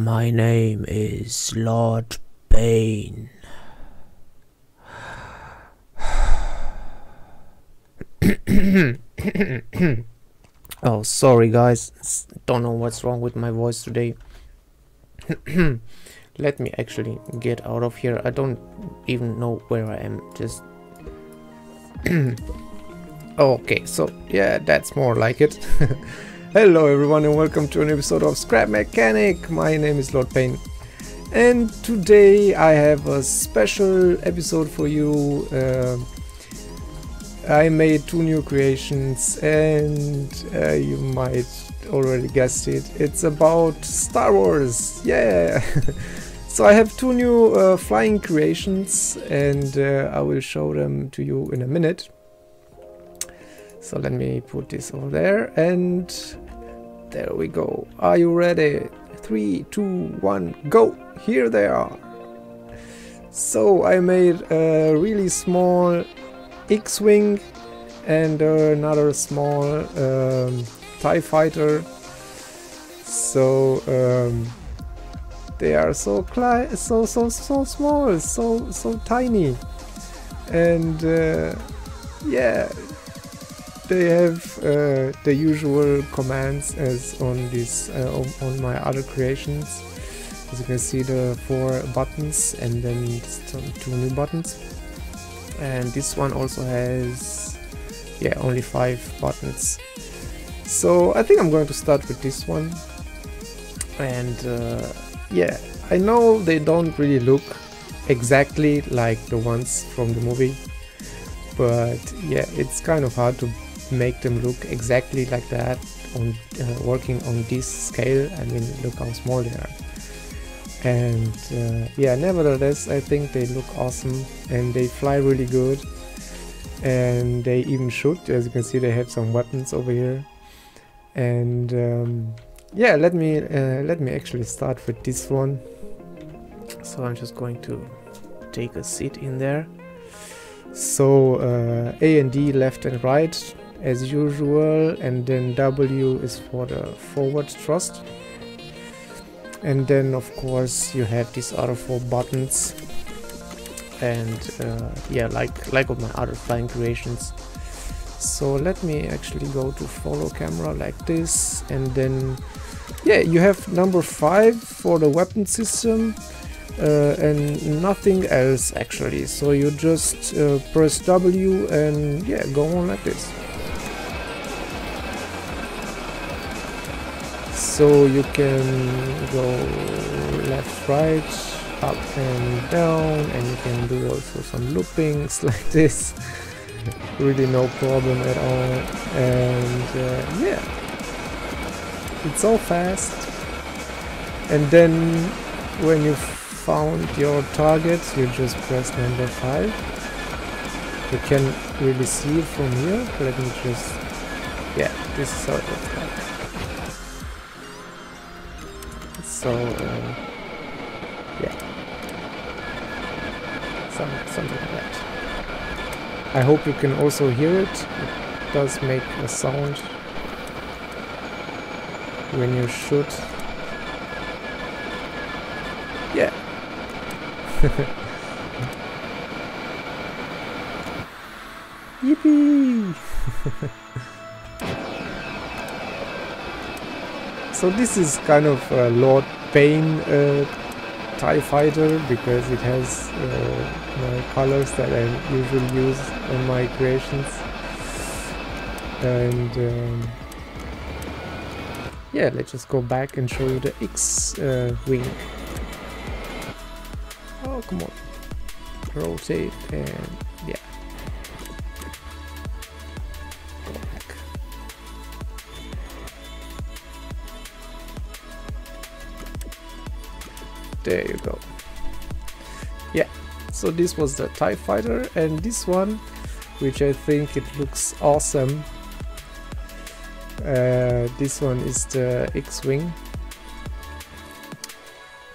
My name is Lord Payne. Oh, sorry guys, don't know what's wrong with my voice today. Let me actually get out of here. I don't even know where I am, just okay, so yeah, that's more like it. Hello everyone and welcome to an episode of Scrap Mechanic. My name is Lord Payne and today I have a special episode for you. I made two new creations and you might already guessed it, it's about Star Wars, yeah! So I have two new flying creations and I will show them to you in a minute. So let me put this over there and there we go. Are you ready? 3, 2, 1, go! Here they are! So I made a really small X-wing and another small TIE Fighter. So they are so small, so tiny, and yeah, they have the usual commands as on this on my other creations. As you can see, the 4 buttons and then 2 new buttons. And this one also has, yeah, only 5 buttons. So I think I'm going to start with this one. And yeah, I know they don't really look exactly like the ones from the movie, but yeah, it's kind of hard to make them look exactly like that on working on this scale. I mean, look how small they are. And yeah, nevertheless, I think they look awesome and they fly really good, and they even shoot. As you can see, they have some weapons over here. And yeah, let me actually start with this one. So I'm just going to take a seat in there. So A and D, left and right as usual, and then W is for the forward thrust. And then of course you have these other 4 buttons, and yeah, like of my other flying creations. So let me actually go to follow camera like this, and then yeah, you have number 5 for the weapon system and nothing else actually. So you just press W and yeah, go on like this. So you can go left, right, up and down, and you can do also some loopings like this. Really no problem at all. And yeah, it's so fast. And then when you found your target, you just press number 5. You can really see it from here. Let me just, yeah, this is how it looks like. So yeah, something like that. I hope you can also hear it. It does make a sound when you shoot. Yeah. Yippee! So this is kind of Lord Payne TIE Fighter, because it has my colors that I usually use on my creations. And yeah, let's just go back and show you the X-wing. Oh, come on. Rotate and yeah. There you go. Yeah, so this was the TIE Fighter, and this one, which I think it looks awesome, this one is the X-wing.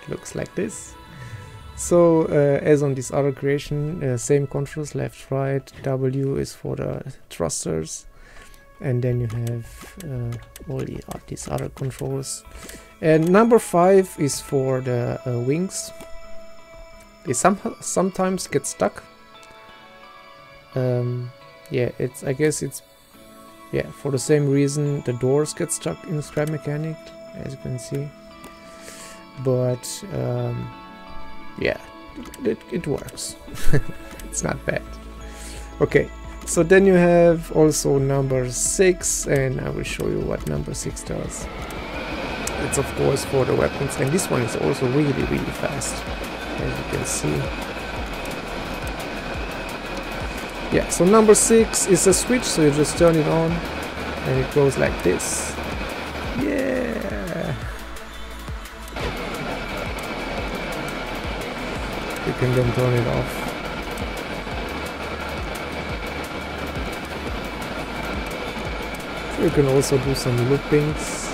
It looks like this. So as on this other creation, same controls, left, right. W is for the thrusters, and then you have all these other controls. And number 5 is for the wings. They sometimes get stuck. Yeah, it's, I guess it's, yeah, for the same reason the doors get stuck in Scrap Mechanic, as you can see. But yeah, it works. It's not bad. Okay, so then you have also number 6, and I will show you what number 6 does. It's of course for the weapons, and this one is also really fast, as you can see. Yeah, so number 6 is a switch, so you just turn it on and it goes like this. Yeah! You can then turn it off. So you can also do some loopings.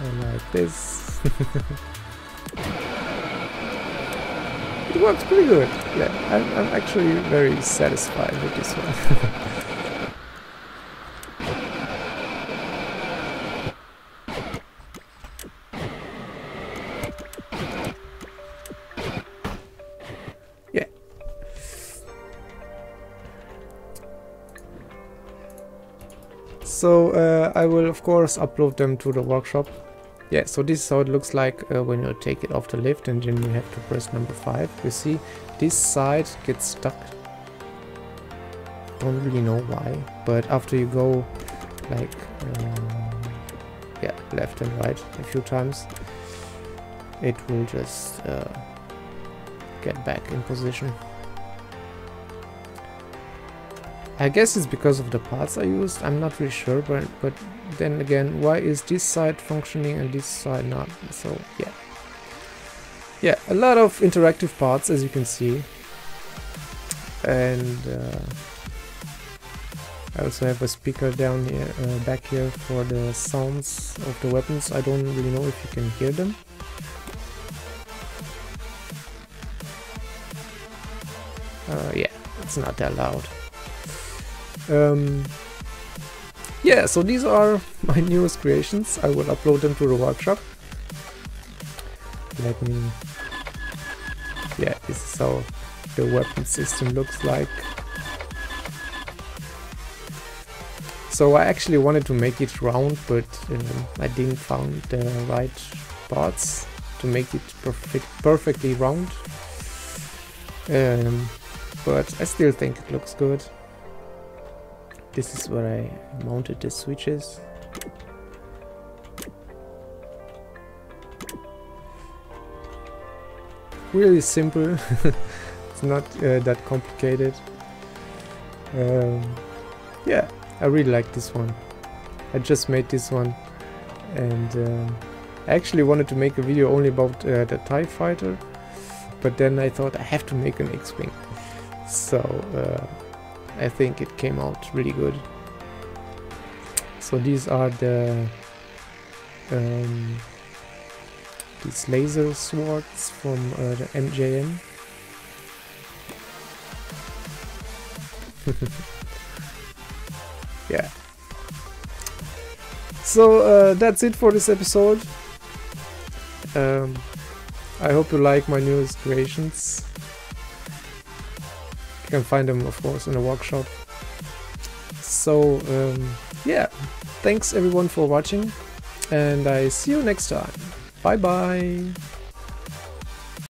And like this. It works pretty good. Yeah, I'm actually very satisfied with this one. Yeah. So I will of course upload them to the workshop. Yeah, so this is how it looks like when you take it off the lift, and then you have to press number 5. You see, this side gets stuck. Don't really know why, but after you go like yeah, left and right a few times, it will just get back in position. I guess it's because of the parts I used, I'm not really sure, but then again, why is this side functioning and this side not? So yeah. Yeah, a lot of interactive parts, as you can see. And I also have a speaker down here, back here, for the sounds of the weapons. I don't really know if you can hear them. Yeah, it's not that loud. Yeah, so these are my newest creations. I will upload them to the workshop. Let me... yeah, this is how the weapon system looks like. So I actually wanted to make it round, but I didn't find the right parts to make it perfectly round. But I still think it looks good. This is where I mounted the switches. Really simple. It's not that complicated. Yeah, I really like this one. I just made this one, and I actually wanted to make a video only about the TIE Fighter, but then I thought I have to make an X-wing. So. I think it came out really good. So these are the these laser swords from the MJM. Yeah. So that's it for this episode. I hope you like my newest creations. You can find them of course in the workshop. So yeah, thanks everyone for watching, and I see you next time. Bye bye.